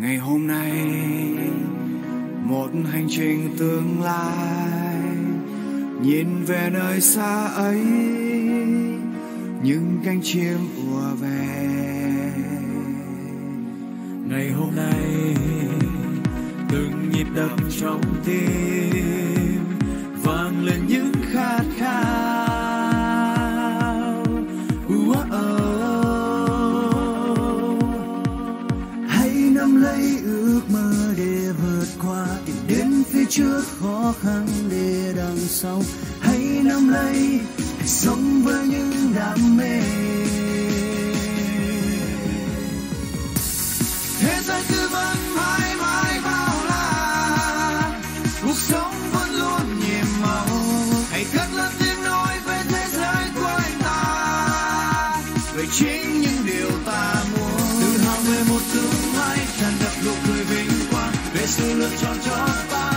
Ngày hôm nay một hành trình tương lai, nhìn về nơi xa ấy những cánh chim ùa về. Ngày hôm nay từng nhịp đập trong tim vang lên những khát khao. Hãy nắm lấy ước mơ để vượt qua, tìm đến phía trước khó khăn để đằng sau. Hãy nắm lấy, hãy sống với những đam mê. Thế giới cứ vẫn mãi mãi bao la, cuộc sống vẫn luôn nhiệm màu. Hãy cất lên tiếng nói về thế giới của anh ta, về chính những điều ta muốn. Tự hào về một tương lai tràn ngập nụ cười vinh quang, về sự lựa chọn cho ta.